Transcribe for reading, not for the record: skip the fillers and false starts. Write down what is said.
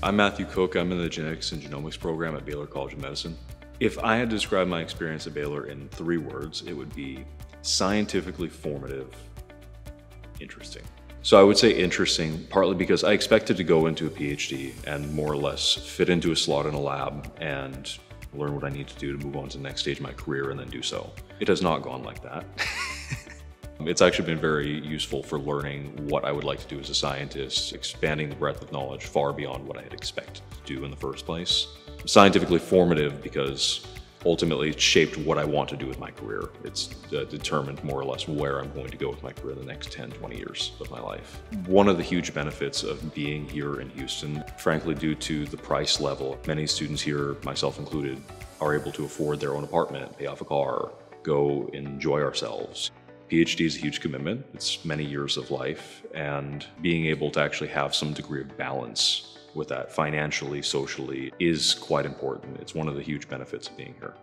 I'm Matthew Cook. I'm in the Genetics and Genomics program at Baylor College of Medicine. If I had to describe my experience at Baylor in 3 words, it would be scientifically formative, interesting. So I would say interesting, partly because I expected to go into a PhD and more or less fit into a slot in a lab and learn what I need to do to move on to the next stage of my career and then do so. It has not gone like that. It's actually been very useful for learning what I would like to do as a scientist, expanding the breadth of knowledge far beyond what I had expected to do in the first place. Scientifically formative because ultimately it shaped what I want to do with my career. It's determined more or less where I'm going to go with my career the next 10, 20 years of my life. One of the huge benefits of being here in Houston, frankly due to the price level, many students here, myself included, are able to afford their own apartment, pay off a car, go enjoy ourselves. PhD is a huge commitment. It's many years of life, and being able to actually have some degree of balance with that financially, socially, is quite important. It's one of the huge benefits of being here.